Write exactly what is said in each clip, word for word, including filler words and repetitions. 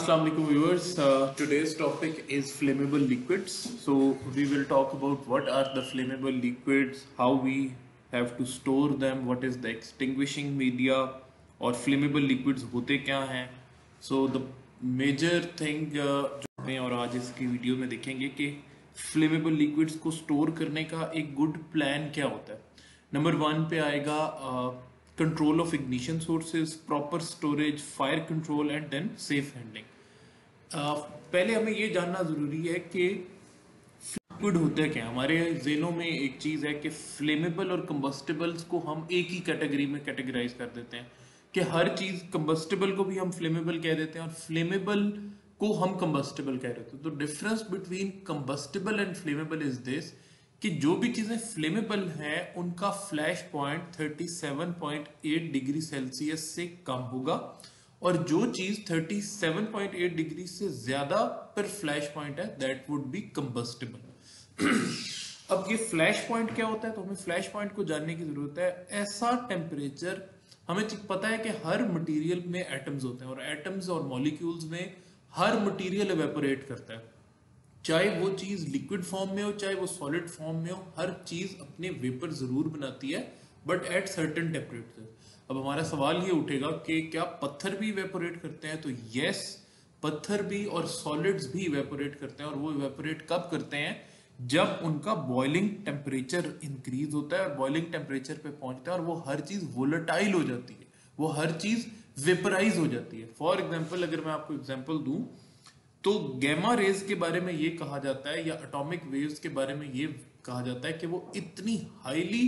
Assalamu alaikum viewers. Uh, today's topic is flammable liquids. So we will talk about what are the flammable liquids, how we have to store them, what is the extinguishing media, और flammable liquids होते क्या हैं. So the major thing जो और आज इसकी video में देखेंगे कि flammable liquids को store करने का एक good plan क्या होता है. नंबर वन पे आएगा uh, control of ignition sources, proper storage, fire control and then safe handling. uh, पहले हमें ये जानना ज़रूरी है कि लिक्विड होता है क्या. हमारे जेनों में एक चीज़ है कि फ्लेमेबल और कम्बस्टेबल्स को हम एक ही कैटेगरी में कैटेगराइज कर देते हैं कि हर चीज़ कम्बस्टेबल को भी हम फ्लेमेबल कह देते हैं और फ्लेमेबल को हम कम्बस्टेबल कह देते हैं. तो difference between combustible and flammable is this कि जो भी चीज़ें फ्लेमेबल हैं उनका फ्लैश पॉइंट सैंतीस पॉइंट आठ डिग्री सेल्सियस से कम होगा और जो चीज़ सैंतीस पॉइंट आठ डिग्री से ज़्यादा पर फ्लैश पॉइंट है दैट वुड बी कम्बस्टेबल. अब ये फ्लैश पॉइंट क्या होता है, तो हमें फ्लैश पॉइंट को जानने की ज़रूरत है. ऐसा टेम्परेचर हमें पता है कि हर मटेरियल में एटम्स होते हैं और एटम्स और मॉलिक्यूल्स में हर मटेरियल इवेपोरेट करता है, चाहे वो चीज़ लिक्विड फॉर्म में हो चाहे वो सॉलिड फॉर्म में हो, हर चीज़ अपने वेपर ज़रूर बनाती है बट एट सर्टेन टेम्परेचर. अब हमारा सवाल ये उठेगा कि क्या पत्थर भी इवेपोरेट करते हैं, तो येस पत्थर भी और सॉलिड्स भी इवेपोरेट करते हैं और वो इवेपोरेट कब करते हैं जब उनका बॉइलिंग टेम्परेचर इंक्रीज होता है और बॉइलिंग टेम्परेचर पर पहुँचता है और वो हर चीज़ वोलेटाइल हो जाती है, वो हर चीज़ वेपराइज हो जाती है. फॉर एग्जाम्पल अगर मैं आपको एग्जाम्पल दूँ तो गैमा रेज के बारे में ये कहा जाता है या एटॉमिक वेव्स के बारे में ये कहा जाता है कि वो इतनी हाईली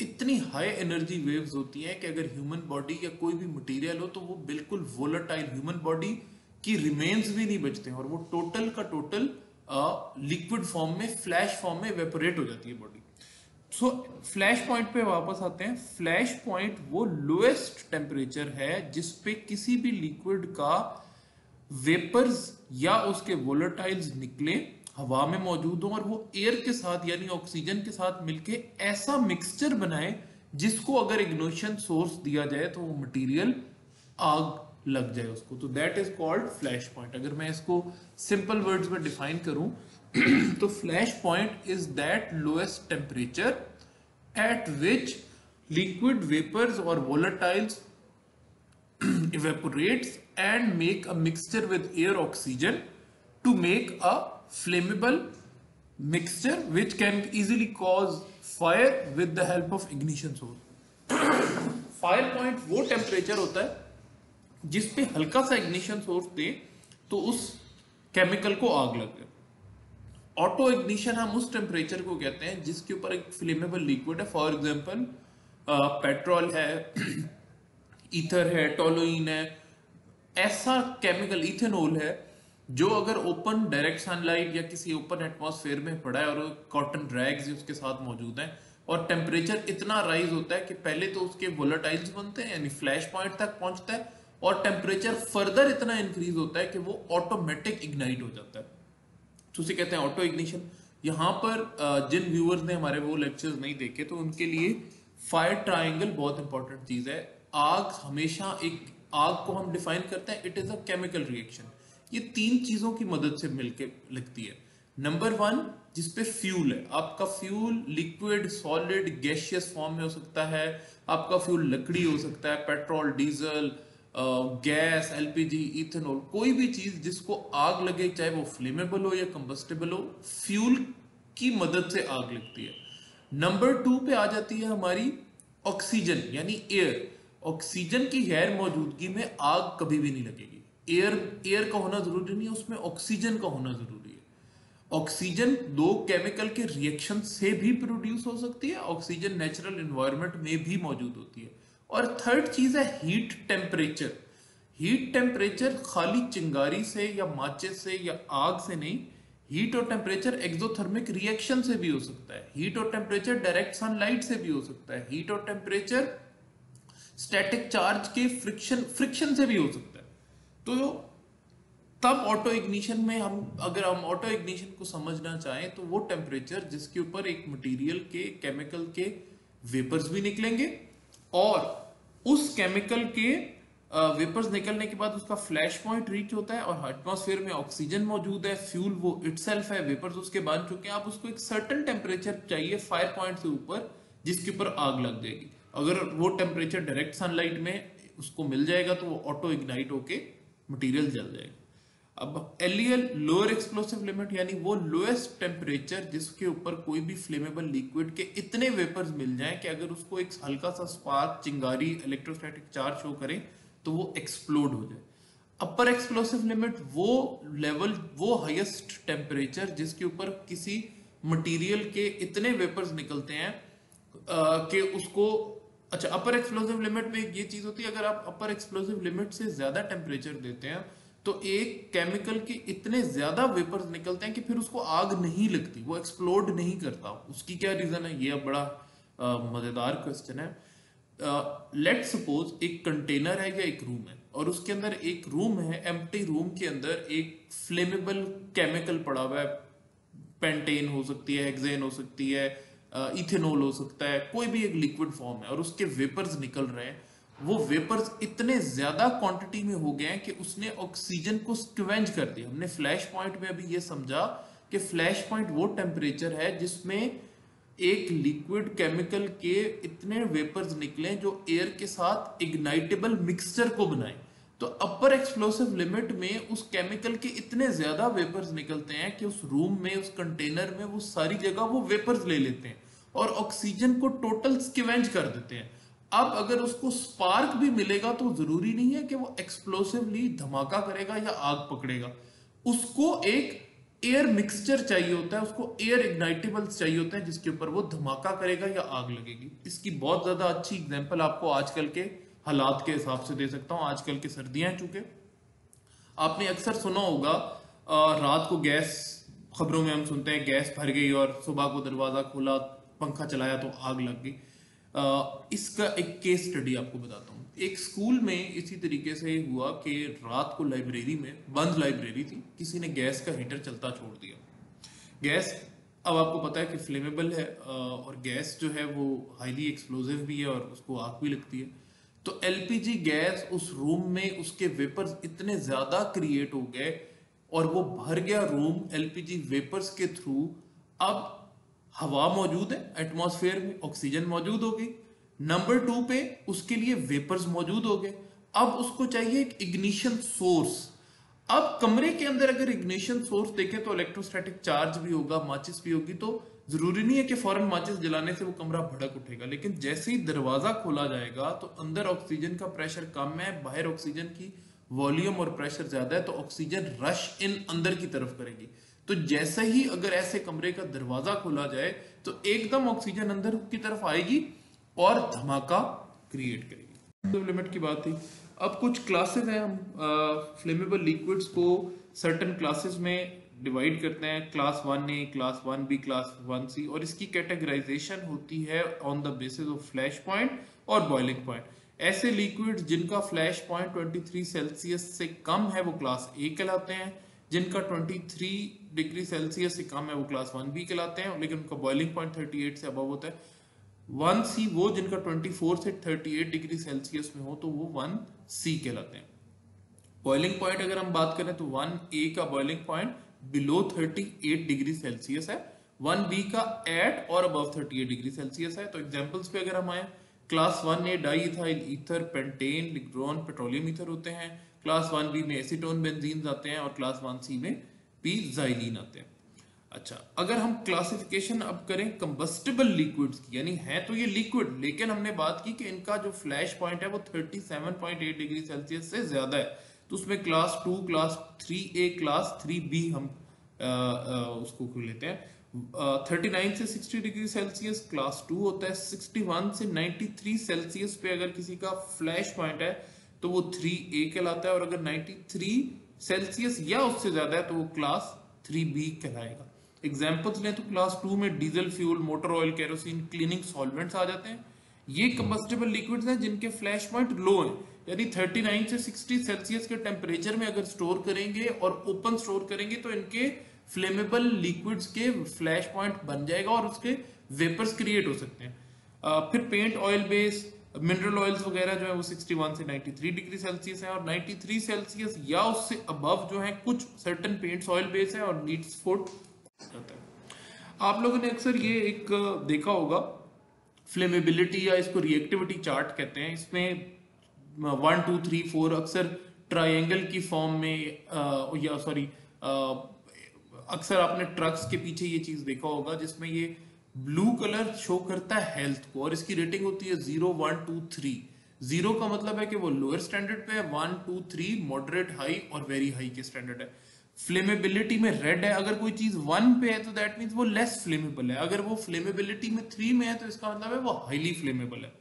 इतनी हाई एनर्जी वेव्स होती हैं कि अगर ह्यूमन बॉडी या कोई भी मटेरियल हो तो वो बिल्कुल वोलेटाइल, ह्यूमन बॉडी की रिमेन्स भी नहीं बचते हैं और वो टोटल का टोटल लिक्विड फॉर्म में फ्लैश फॉर्म में इवेपोरेट हो जाती है बॉडी. सो फ्लैश पॉइंट पे वापस आते हैं. फ्लैश पॉइंट वो लोएस्ट टेम्परेचर है जिसपे किसी भी लिक्विड का वेपर्स या उसके वोलेटाइल्स निकले, हवा में मौजूद हो और वो एयर के साथ यानी ऑक्सीजन के साथ मिलके ऐसा मिक्सचर बनाए जिसको अगर इग्निशन सोर्स दिया जाए तो वो मटेरियल आग लग जाए उसको, तो that is called flash point. अगर मैं इसको सिंपल वर्ड्स में डिफाइन करूं तो flash point is that lowest temperature at which liquid vapours और volatiles evaporates and make a mixture with air oxygen to make a flammable mixture which can easily cause fire with the help of ignition source. Fire point वो temperature होता है जिस पे हल्का सा ignition source दे तो उस chemical को आग लग जाए. Auto ignition हम उस temperature को कहते हैं जिसके ऊपर एक flammable liquid है. For example petrol है, ईथर है, टोलोइन है, ऐसा केमिकल इथेनॉल है जो अगर ओपन डायरेक्ट सनलाइट या किसी ओपन एटमॉस्फेयर में पड़ा है और कॉटन ड्रैग्स उसके साथ मौजूद हैं और टेम्परेचर इतना राइज होता है कि पहले तो उसके वोलेटाइल्स बनते हैं यानी फ्लैश पॉइंट तक पहुंचता है और टेम्परेचर फर्दर इतना इंक्रीज होता है कि वो ऑटोमेटिक इग्नाइट हो जाता है, तो उसे कहते हैं ऑटो इग्निशन. यहाँ पर जिन व्यूअर्स ने हमारे वो लेक्चर्स नहीं देखे तो उनके लिए फायर ट्राइंगल बहुत इंपॉर्टेंट चीज़ है. आग हमेशा एक आग को हम डिफाइन करते हैं it is a chemical reaction, ये तीन चीजों की मदद से मिलके लगती है. नंबर वन जिसपे फ्यूल है, आपका fuel liquid solid gaseous form में हो सकता है, आपका फ्यूल लकड़ी हो सकता है, petrol diesel gas LPG ethanol, कोई भी चीज जिसको आग लगे चाहे वो फ्लेमेबल हो या कम्बस्टेबल हो, फ्यूल की मदद से आग लगती है. नंबर टू पे आ जाती है हमारी ऑक्सीजन यानी एयर. ऑक्सीजन की गैर मौजूदगी में आग कभी भी नहीं लगेगी. एयर एयर का होना जरूरी नहीं है, उसमें ऑक्सीजन का होना जरूरी है. ऑक्सीजन दो केमिकल के रिएक्शन से भी प्रोड्यूस हो सकती है, ऑक्सीजन नेचुरल एनवायरनमेंट में भी मौजूद होती है. और थर्ड चीज है हीट टेम्परेचर. हीट टेम्परेचर खाली चिंगारी से या माचिस से या आग से नहीं, हीट और टेम्परेचर एक्सोथर्मिक रिएक्शन से भी हो सकता है, हीट और टेम्परेचर डायरेक्ट सनलाइट से भी हो सकता है, हीट और टेम्परेचर स्टैटिक चार्ज के फ्रिक्शन फ्रिक्शन से भी हो सकता है. तो तब ऑटो इग्निशन में हम अगर हम ऑटो इग्निशन को समझना चाहें तो वो टेम्परेचर जिसके ऊपर एक मटेरियल के केमिकल के वेपर्स भी निकलेंगे और उस केमिकल के वेपर्स निकलने के बाद उसका फ्लैश पॉइंट रीच होता है और एटमॉस्फेयर में ऑक्सीजन मौजूद है, फ्यूल वो इटसेल्फ है, वेपर्स उसके बन चुके हैं। आप उसको एक सर्टेन टेम्परेचर चाहिए फाइव पॉइंट से ऊपर जिसके ऊपर आग लग जाएगी। अगर वो टेम्परेचर डायरेक्ट सनलाइट में उसको मिल जाएगा तो वो ऑटो इग्नाइट होके मटीरियल जल जाएगा। अब L E L lower explosive limit यानी वो लोएस्ट टेम्परेचर जिसके ऊपर कोई भी फ्लेमेबल लिक्विड के इतने वेपर्स मिल जाएं कि अगर उसको एक हल्का सा स्पार्क, चिंगारी, इलेक्ट्रोस्टैटिक चार्ज शो करें तो वो एक्सप्लोड हो जाए। अपर एक्सप्लोसिव लिमिट वो लेवल, वो हाईएस्ट टेम्परेचर जिसके ऊपर किसी मटीरियल के इतने वेपर्स निकलते हैं कि उसको, अच्छा अपर एक्सप्लोसिव लिमिट में एक ये चीज होती है, अगर आप अपर एक्सप्लोसिव लिमिट से ज्यादा टेम्परेचर देते हैं तो एक केमिकल के इतने ज्यादा वेपर्स निकलते हैं कि फिर उसको आग नहीं लगती, वो एक्सप्लोड नहीं करता। उसकी क्या रीजन है, ये बड़ा मजेदार क्वेश्चन है। लेट सपोज एक कंटेनर है या एक रूम है और उसके अंदर एक रूम है, एम्प्टी रूम के अंदर एक फ्लेमेबल केमिकल पड़ा हुआ है, पेंटेन हो सकती है, हेक्सेन हो सकती है, इथेनॉल uh, हो सकता है, कोई भी एक लिक्विड फॉर्म है और उसके वेपर्स निकल रहे हैं। वो वेपर्स इतने ज्यादा क्वांटिटी में हो गए हैं कि उसने ऑक्सीजन को स्क्वेंज कर दिया। हमने फ्लैश पॉइंट में अभी ये समझा कि फ्लैश पॉइंट वो टेम्परेचर है जिसमें एक लिक्विड केमिकल के इतने वेपर्स निकले जो एयर के साथ इग्नाइटेबल मिक्सचर को बनाए। तो अपर एक्सप्लोसिव लिमिट में उस केमिकल के इतने ज्यादा वेपर्स निकलते हैं कि उस रूम में, उस कंटेनर में, वो सारी जगह वो वेपर्स ले लेते हैं और ऑक्सीजन को टोटल स्क्वेंज कर देते हैं। अब अगर उसको स्पार्क भी मिलेगा तो जरूरी नहीं है कि वो एक्सप्लोसिवली धमाका करेगा या आग पकड़ेगा। उसको एक एयर मिक्सचर चाहिए होता है, उसको एयर इग्नाइटेबल्स चाहिए होते हैं जिसके ऊपर वो धमाका करेगा या आग लगेगी। इसकी बहुत ज्यादा अच्छी एग्जाम्पल आपको आजकल के हालात के हिसाब से दे सकता हूँ। आजकल की सर्दियां चूंकि आपने अक्सर सुना होगा, रात को गैस, खबरों में हम सुनते हैं गैस भर गई और सुबह को दरवाजा खोला, पंखा चलाया तो आग लग गई। इसका एक केस स्टडी आपको बताता हूँ। एक स्कूल में इसी तरीके से हुआ कि रात को लाइब्रेरी में, बंद लाइब्रेरी थी, किसी ने गैस का हीटर चलता छोड़ दिया। गैस अब आपको पता है कि फ्लेमेबल है और गैस जो है वो हाईली एक्सप्लोसिव भी है और उसको आग भी लगती है। तो एल पी जी गैस उस रूम में, उसके वेपर्स इतने ज्यादा क्रिएट हो गए और वो भर गया room L P G vapours के थ्रू। अब हवा मौजूद है एटमॉस्फेयर में, ऑक्सीजन मौजूद हो गई, नंबर टू पे उसके लिए वेपर्स मौजूद हो गए। अब उसको चाहिए एक इग्निशन सोर्स। अब कमरे के अंदर अगर इग्निशन सोर्स देखें तो इलेक्ट्रोस्टैटिक चार्ज भी होगा, माचिस भी होगी, तो जरूरी नहीं है कि फौरन माचिस जलाने से वो कमरा भड़क उठेगा। लेकिन जैसे ही दरवाजा खोला जाएगा तो अंदर ऑक्सीजन का प्रेशर कम है, बाहर ऑक्सीजन की वॉल्यूम और प्रेशर ज्यादा है, तो ऑक्सीजन रश इन अंदर की तरफ करेगी। तो जैसे ही अगर ऐसे कमरे का दरवाजा खोला जाए तो एकदम ऑक्सीजन अंदर की तरफ आएगी और धमाका क्रिएट करेगी। तो लिमिट की बात थी। अब कुछ क्लासेस हैं, हम फ्लेमेबल लिक्विड्स को सर्टेन क्लासेस में डिवाइड करते हैं, class one A, class one B, class one C, और इसकी कैटेगराइजेशन होती है on the basis of flash point और बॉइलिंग पॉइंट। ऐसे लिक्विड जिनका फ्लैश पॉइंट तेईस सेल्सियस से कम है वो क्लास ए कहलाते हैं, जिनका तेईस डिग्री सेल्सियस से कम है वो क्लास वन बी कहलाते हैं, लेकिन उनका बॉइलिंग पॉइंट अड़तीस से अबव होता है। वन सी वो जिनका चौबीस से अड़तीस डिग्री सेल्सियस में हो तो वो वन सी कहलाते हैं। बॉइलिंग पॉइंट अगर हम बात करें तो वन ए का बॉइलिंग पॉइंट बिलो अड़तीस डिग्री सेल्सियस है, वन बी का एट और अबव अड़तीस डिग्री सेल्सियस है। तो एग्जांपल्स पे अगर हम आए, class one A di ethyl ether, pentane, ligroin, petroleum ether होते हैं। क्लास वन बी में एसीटोन बेंजीन आते हैं और क्लास वन सी में पी जाइलिन आते हैं। अच्छा, अगर हम क्लासिफिकेशन अब करें कंबस्टिबल लिक्विड्स की, यानी है तो ये लिक्विड लेकिन हमने बात की कि इनका जो फ्लैश पॉइंट है वो सैंतीस पॉइंट आठ डिग्री सेल्सियस से ज्यादा है, तो उसमें class two, class three A, class three B हम आ, आ, उसको लेते हैं। उनतालीस से साठ डिग्री सेल्सियस क्लास टू होता है, इकसठ से तिरानवे सेल्सियस पे अगर किसी का फ्लैश पॉइंट है तो वो थ्री ए कहलाता है, और अगर तिरानवे सेल्सियस या उससे ज्यादा है तो वो क्लास थ्री बी कहलाएगा। एग्जाम्पल्स लें तो क्लास टू में diesel fuel, motor oil, kerosene, cleaning solvents आ जाते हैं। ये कंबस्टिबल लिक्विड्स हैं जिनके फ्लैश पॉइंट लो है, यानी उनतालीस से साठ सेल्सियस के टेम्परेचर में अगर स्टोर करेंगे और ओपन स्टोर करेंगे तो इनके फ्लेमेबल लिक्विड्स के फ्लैश पॉइंट बन जाएगा और उसके वेपर्स क्रिएट हो सकते हैं। फिर paint, oil base, mineral oils वगैरह जो है वो इकसठ से तिरानवे डिग्री सेल्सियस है और तिरानवे सेल्सियस या उससे अबव जो है कुछ सर्टेन पेंट्स ऑयल बेस है और नीड्स फॉर होता है। आप लोगों ने अक्सर ये एक देखा होगा फ्लेमेबिलिटी या इसको रिएक्टिविटी चार्ट कहते हैं। इसमें वन टू थ्री फोर अक्सर ट्राइंगल की फॉर्म में आ, या सॉरी अक्सर आपने ट्रक्स के पीछे ये चीज देखा होगा जिसमें ये ब्लू कलर शो करता है हेल्थ को और इसकी रेटिंग होती है zero one two three. Zero का मतलब है कि वो लोअर स्टैंडर्ड पे है, one two three moderate high और वेरी हाई के स्टैंडर्ड है। फ्लेमेबिलिटी में रेड है, अगर कोई चीज वन पे है तो दैट मीन्स वो लेस फ्लेमेबल है, अगर वो फ्लेमेबिलिटी में थ्री में है तो इसका मतलब है वो हाईली फ्लेमेबल है।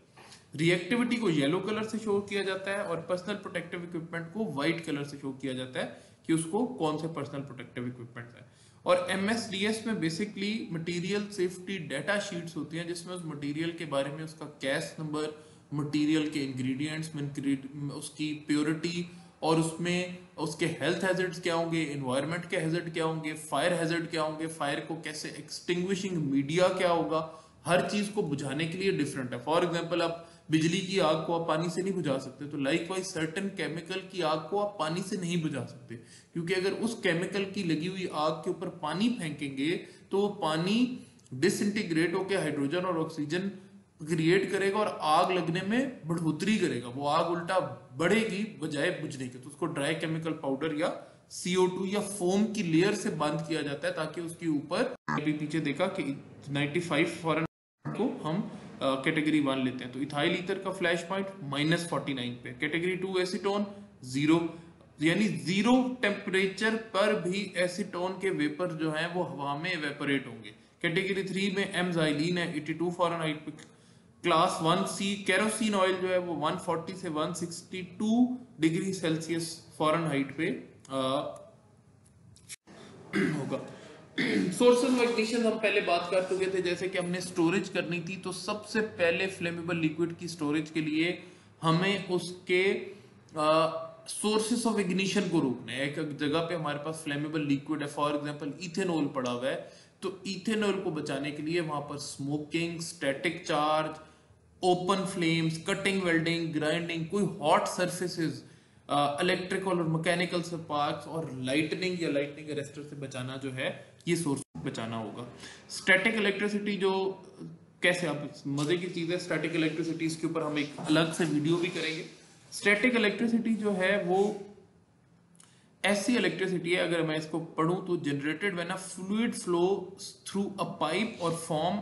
रिएक्टिविटी को येलो कलर से शो किया जाता है और पर्सनल प्रोटेक्टिव इक्विपमेंट को व्हाइट कलर से शो किया जाता है कि उसको कौन से पर्सनल प्रोटेक्टिव इक्विपमेंट है। और एमएसडीएस में basically material safety data sheets होती हैं जिसमें उस मटेरियल के बारे में उसका कैश नंबर, मटेरियल के इंग्रेडिएंट्स, उसकी प्योरिटी और उसमें उसके हेल्थ हैजर्ड्स क्या होंगे, एनवायरनमेंट के हैजर्ड क्या होंगे, फायर हैजर्ड क्या होंगे, फायर को कैसे एक्सटिंग्विशिंग मीडिया क्या होगा, हर चीज को बुझाने के लिए डिफरेंट है। फॉर एग्जाम्पल आप बिजली की आग को आप पानी से नहीं बुझा सकते, तो लाइक वाइज सर्टेन केमिकल की आग को आप पानी से नहीं बुझा सकते क्योंकि अगर उस केमिकल की लगी हुई आग के ऊपर पानी फेंकेंगे तो पानी डिसइंटीग्रेट होकर हाइड्रोजन और ऑक्सीजन क्रिएट करेगा और आग लगने में बढ़ोतरी करेगा, वो आग उल्टा बढ़ेगी बजाय बुझने के। तो उसको ड्राई केमिकल पाउडर या सी ओ टू या फोम की लेयर से बांध किया जाता है ताकि उसके ऊपर अभी पीछे देखा कि नाइन्टी फाइव फॉरन को हम कैटेगरी वन लेते हैं तो इथाइल ईथर का flash point minus forty nine पे, कैटेगरी टू एसीटोन जीरो, यानी जीरो टेम्परेचर पर भी एसीटोन के वेपर जो हैं वो हवा में इवेपोरेट होंगे। कैटेगरी थ्री में एमजाइलिन है बयासी फारेनहाइट पे। Class one C kerosene oil जो है वो एक सौ चालीस से एक सौ बासठ डिग्री सेल्सियस फारेनहाइट पे आ, होगा। सोर्सेज ऑफ इग्निशन हम पहले बात कर चुके थे, जैसे कि हमने स्टोरेज करनी थी तो सबसे पहले फ्लेमेबल लिक्विड की स्टोरेज के लिए हमें उसके सोर्सेज ऑफ इग्निशन को रोकना है। एक जगह पे हमारे पास फ्लेमेबल लिक्विड है, फॉर एग्जांपल इथेनॉल पड़ा हुआ है, तो इथेनॉल को बचाने के लिए वहां पर smoking, static charge, open flames, cutting, welding, grinding, कोई हॉट सर्फेसेज, इलेक्ट्रिकल और मैकेनिकल स्पार्क्स और लाइटनिंग या लाइटनिंग अरेस्टर से बचाना जो है ये सोर्स बचाना होगा। स्टैटिक इलेक्ट्रिसिटी जो कैसे आप मजे की चीज है, स्टैटिक इलेक्ट्रिसिटी इसके ऊपर हम एक अलग से वीडियो भी करेंगे। स्टैटिक इलेक्ट्रिसिटी जो है वो ऐसी इलेक्ट्रिसिटी है, अगर मैं इसको पढ़ूं तो generated when a fluid flow through a pipe और form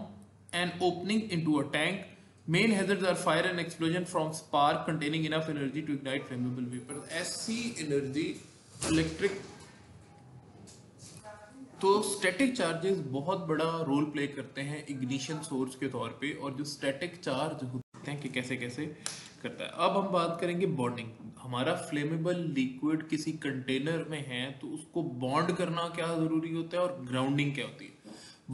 an opening into a tank. Main hazards are fire and explosion from spark containing enough energy to ignite flammable vapour. ऐसी एनर्जी इलेक्ट्रिक तो static charges बहुत बड़ा role play करते हैं ignition source के तौर पे, और जो स्टैटिक चार्ज होते हैं कि कैसे कैसे करता है। अब हम बात करेंगे बॉन्डिंग। हमारा फ्लेमेबल लिक्विड किसी कंटेनर में है तो उसको बॉन्ड करना क्या जरूरी होता है और ग्राउंडिंग क्या होती है।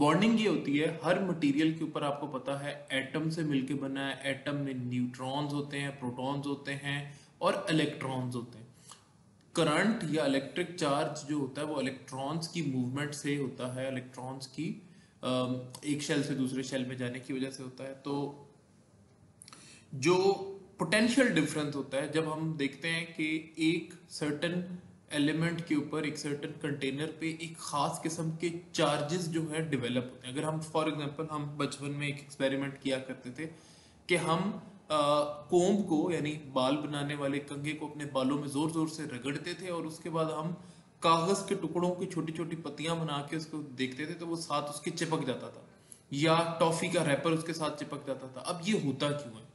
बॉन्डिंग ये होती है, हर मटेरियल के ऊपर आपको पता है एटम से मिलके बना है, एटम में न्यूट्रॉन्स होते हैं, प्रोटॉन्स होते हैं और इलेक्ट्रॉन्स होते हैं। करंट या इलेक्ट्रिक चार्ज जो होता है वो इलेक्ट्रॉन्स की मूवमेंट से होता है, इलेक्ट्रॉन्स की एक शेल से दूसरे शेल में जाने की वजह से होता है। तो जो पोटेंशियल डिफरेंस होता है जब हम देखते हैं कि एक सर्टेन एलिमेंट के ऊपर, एक सर्टेन कंटेनर पे एक खास किस्म के चार्जेस जो है डेवलप होते हैं। अगर हम फॉर एग्जांपल हम बचपन में एक एक्सपेरिमेंट किया करते थे कि हम कोम्ब को यानी बाल बनाने वाले कंघे को अपने बालों में जोर जोर से रगड़ते थे और उसके बाद हम कागज के टुकड़ों की छोटी छोटी पत्तियां बना के उसको देखते थे तो वो साथ उसके चिपक जाता था, या टॉफी का रैपर उसके साथ चिपक जाता था। अब ये होता क्यों है?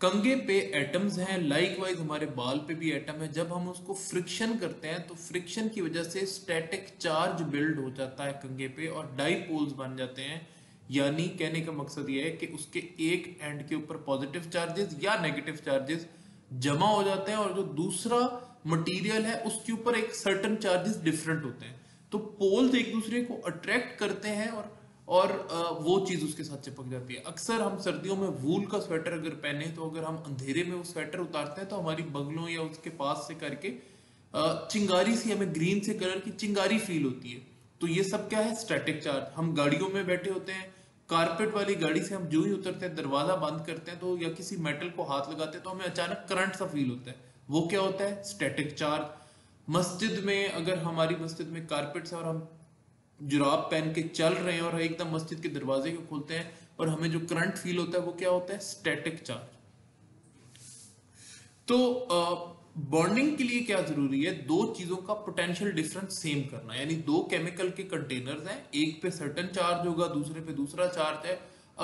कंघे पे एटम्स हैं, लाइकवाइज हमारे बाल पे भी एटम है, जब हम उसको फ्रिक्शन करते हैं तो फ्रिक्शन की वजह से स्टैटिक चार्ज बिल्ड हो जाता है कंघे पे और डाइपोल्स बन जाते हैं। यानी कहने का मकसद यह है कि उसके एक एंड के ऊपर पॉजिटिव चार्जेस या नेगेटिव चार्जेस जमा हो जाते हैं और जो दूसरा मटेरियल है उसके ऊपर एक सर्टेन चार्जेस डिफरेंट होते हैं, तो पोल्स एक दूसरे को अट्रैक्ट करते हैं और और वो चीज़ उसके साथ चिपक जाती है। अक्सर हम सर्दियों में वूल का स्वेटर अगर पहने तो अगर हम अंधेरे में वो स्वेटर उतारते हैं तो हमारी बगलों या उसके पास से करके चिंगारी सी, हमें ग्रीन से कलर की चिंगारी फील होती है, तो ये सब क्या है, स्टैटिक चार्ज। हम गाड़ियों में बैठे होते हैं कारपेट वाली गाड़ी से हम जो ही उतरते हैं, दरवाजा बंद करते हैं तो या किसी मेटल को हाथ लगाते हैं तो हमें अचानक करंट सा फील होता है। वो क्या होता है? Static charge. मस्जिद में अगर हमारी मस्जिद में कारपेट है और हम जुराब पहन के चल रहे हैं और एकदम मस्जिद के दरवाजे को खोलते हैं और हमें जो करंट फील होता है वो क्या होता है? Static charge. तो बॉन्डिंग के लिए क्या जरूरी है? दो चीजों का पोटेंशियल डिफरेंस सेम करना, यानी दो केमिकल के कंटेनर्स हैं, एक पे सर्टेन चार्ज होगा, दूसरे पे दूसरा चार्ज है।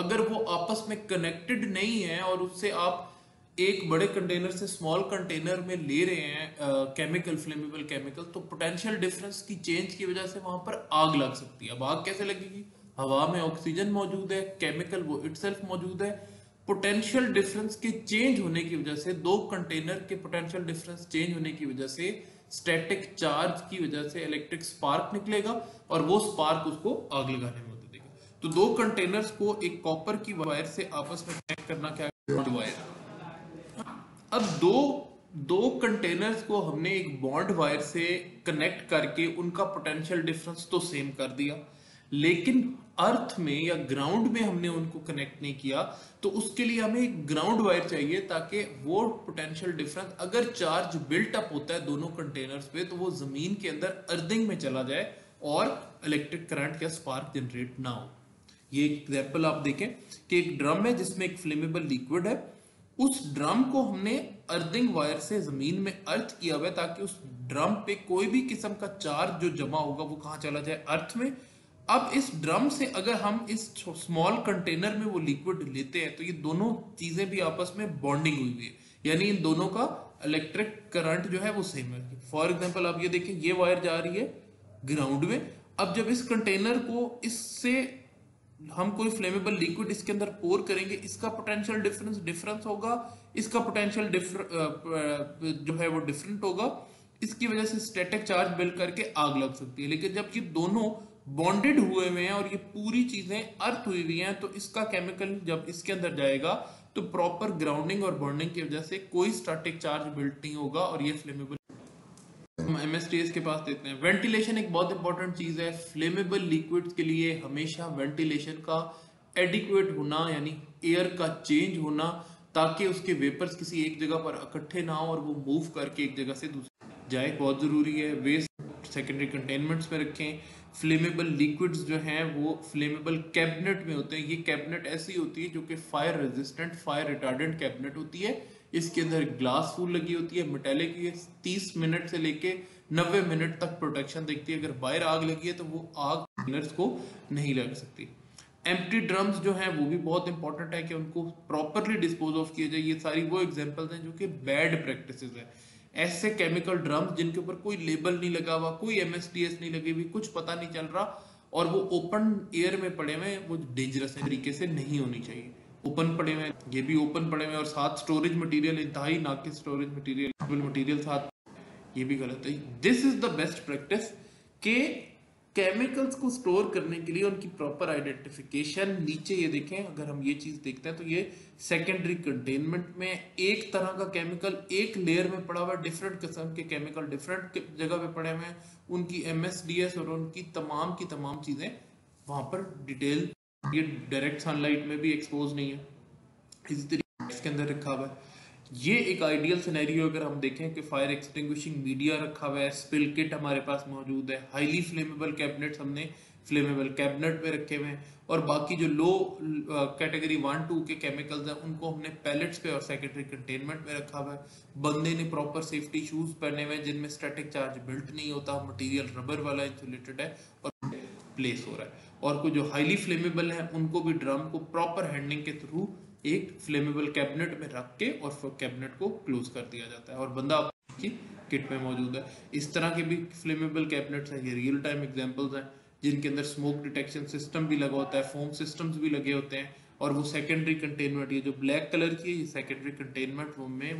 अगर वो आपस में कनेक्टेड नहीं है और उससे आप एक बड़े कंटेनर से स्मॉल कंटेनर में ले रहे हैं केमिकल, फ्लेमेबल केमिकल, तो पोटेंशियल डिफरेंस की चेंज की वजह से वहां पर आग लग सकती है। अब आग कैसे लगेगी? हवा में ऑक्सीजन मौजूद है, केमिकल वो इटसेल्फ मौजूद है, पोटेंशियल डिफरेंस के चेंज होने की वजह से, दो कंटेनर के पोटेंशियल डिफरेंस चेंज होने की वजह से, स्टैटिक चार्ज की वजह से इलेक्ट्रिक स्पार्क निकलेगा और वो स्पार्क उसको आग लगाने में मदद देगा। तो दो कंटेनर्स को एक कॉपर की वायर से आपस में कनेक्ट करना क्या है? वायर। अब दो दो कंटेनर्स को हमने एक बॉन्ड वायर से कनेक्ट करके उनका पोटेंशियल डिफरेंस तो सेम कर दिया, लेकिन अर्थ में या ग्राउंड में हमने उनको कनेक्ट नहीं किया, तो उसके लिए हमें एक ग्राउंड वायर चाहिए ताकि वो पोटेंशियल डिफरेंस, अगर चार्ज बिल्ट अप होता है दोनों कंटेनर्स पे, तो वो जमीन के अंदर अर्थिंग में चला जाए और इलेक्ट्रिक करंट या स्पार्क जनरेट ना हो। ये एग्जाम्पल आप देखें कि एक ड्रम है जिसमें एक फ्लेमेबल लिक्विड है, उस ड्रम को हमने अर्थिंग वायर से जमीन में अर्थ किया हुआ है ताकि उस ड्रम पे कोई भी किस्म का चार्ज जो जमा होगा वो कहाँ चला जाए? अर्थ में। अब इस ड्रम से अगर हम इस स्मॉल कंटेनर में वो लिक्विड लेते हैं तो ये दोनों चीजें भी आपस में बॉन्डिंग हुई हुई है, यानी इन दोनों का इलेक्ट्रिक करंट जो है वो सेम है। फॉर एग्जांपल आप ये देखें, ये वायर जा रही है ग्राउंड में। अब जब इस कंटेनर को इससे हम कोई फ्लेमेबल लिक्विड इसके अंदर पोर करेंगे, इसका पोटेंशियल डिफरेंस डिफरेंस होगा, इसका पोटेंशियल जो है वो डिफरेंट होगा, इसकी वजह से स्टैटिक चार्ज बिल्ड करके आग लग सकती है। लेकिन जब ये दोनों बॉन्डेड हुए हुए हैं और ये पूरी चीजें अर्थ हुई हुई हैं, तो इसका केमिकल जब इसके अंदर जाएगा तो प्रॉपर ग्राउंडिंग और बॉन्डिंग की वजह से कोई स्टैटिक चार्ज बिल्ड नहीं होगा और ये फ्लेमेबल। हम एमएसटीएस के पास देते हैं। वेंटिलेशन एक बहुत इंपॉर्टेंट चीज है। फ्लेमेबल लिक्विड के लिए हमेशा वेंटिलेशन का एडिक्वेट होना, यानी एयर का चेंज होना, ताकि उसके वेपर्स किसी एक जगह पर इकट्ठे ना हो और वो मूव करके एक जगह से दूसरी जाए, बहुत जरूरी है। वेस्ट सेकेंडरी कंटेनमेंट्स में रखें। फ्लेमेबल लिक्विड्स जो हैं वो फ्लेमेबल कैबिनेट में होते हैं। ये कैबिनेट ऐसी होती है जो कि fire resistant, fire retardant cabinet होती है। इसके अंदर ग्लास फूल लगी होती है, मेटेलिक। ये तीस मिनट से लेके नब्बे मिनट तक प्रोटेक्शन देखती है। अगर बाहर आग लगी है तो वो आग कंटेनर्स को नहीं लग सकती। एम्प्टी ड्रम्स जो हैं वो भी बहुत इंपॉर्टेंट है कि उनको प्रॉपरली डिस्पोज ऑफ किया जाए। ये सारी वो एग्जाम्पल्स हैं जो कि बैड प्रैक्टिस है। ऐसे केमिकल ड्रम्स जिनके ऊपर कोई लेबल नहीं लगा हुआ, कोई एमएसटीएस नहीं लगी हुई, कुछ पता नहीं चल रहा और वो ओपन एयर में पड़े हुए, वो डेंजरस तरीके से नहीं होनी चाहिए। ओपन पड़े हुए, ये भी ओपन पड़े हुए और साथ स्टोरेज मटेरियल, इंतहाई नाके स्टोरेज मटेरियल मटेरियल साथ, ये भी गलत है। This is the best practice के केमिकल्स को स्टोर करने के लिए उनकी प्रॉपर आइडेंटिफिकेशन। नीचे ये देखें, अगर हम ये चीज देखते हैं तो ये सेकेंडरी कंटेनमेंट में एक तरह का केमिकल एक लेयर में पड़ा हुआ, डिफरेंट किस्म के केमिकल डिफरेंट जगह पे पड़े हुए हैं, उनकी एमएसडीएस और उनकी तमाम की तमाम चीजें वहां पर डिटेल। ये डायरेक्ट सनलाइट में भी एक्सपोज नहीं है, इसी तरीके इसके अंदर रखा हुआ है। ये एक आइडियल सिनेरियो अगर हम देखें कि फायर एक्सटिंग्विशिंग मीडिया रखा हुआ है, स्पिल किट हमारे पास मौजूद है, हाईली फ्लेमेबल कैबिनेट्स हमने फ्लेमेबल कैबिनेट में रखे हुए हैं और बाकी जो लो कैटेगरी वन टू के केमिकल्स हैं उनको हमने पैलेट्स पे और सेकेंडरी कंटेनमेंट में रखा हुआ है। बंदे ने प्रॉपर सेफ्टी शूज पहने हुए हैं जिनमें स्टैटिक चार्ज बिल्ट नहीं होता, मटीरियल रबर वाला इंसुलेटेड है और प्लेस हो रहा है। और कुछ जो हाईली फ्लेमेबल है उनको भी ड्रम को प्रॉपर हैंडलिंग के थ्रू एक फ्लेमेबल कैबिनेट में रख के और फिर कैबिनेट को क्लोज कर दिया जाता है और बंदा आपकी किट में मौजूद है। इस तरह के भी फ्लेमेबल कैबिनेट्स हैं, ये रियल टाइम एग्जांपल्स हैं जिनके अंदर स्मोक डिटेक्शन सिस्टम भी लगा होता है, फोम सिस्टम्स भी लगे होते हैं और वो सेकेंडरी कंटेनमेंट, ये जो ब्लैक कलर की है ये सेकेंडरी कंटेनमेंट में